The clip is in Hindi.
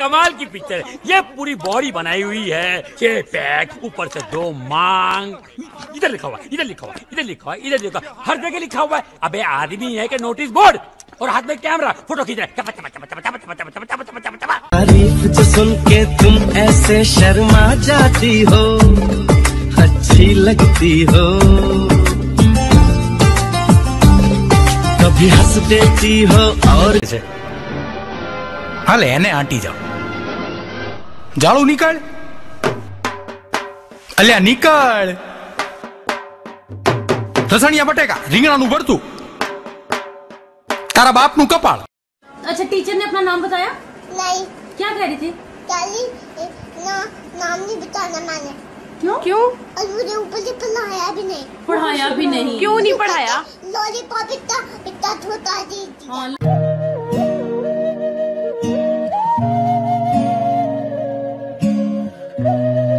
कमाल की पिक्चर है। ये पूरी बॉडी बनाई हुई है, छह पैक, ऊपर से दो मांग, इधर लिखा हुआ, इधर लिखा हुआ, इधर लिखा हुआ, इधर लिखा हुआ, हर जगह लिखा हुआ है। अबे आदमी है कि नोटिस बोर्ड, और हाथ में कैमरा, फोटो खींच रहा है। तारीफ तो सुन के तुम ऐसे शर्मा जाती हो, अच्छी लगती हो, कभी हंस देती हो। और हाल एने आंटी जाओ, जाड़ू निकल, अल्या निकल, रसणिया बटेका, રીંગણાનું ભરતું, तारा बाप नु कपाल। अच्छा, टीचर ने अपना नाम बताया? नहीं। क्या कह रही थी? नाम नहीं बताना मैंने। क्यों? क्यों? और मुझे ऊपर से पढ़ाया भी नहीं। क्यों नहीं पढ़ाया? लॉलीपॉप इतना छोटा दी थी।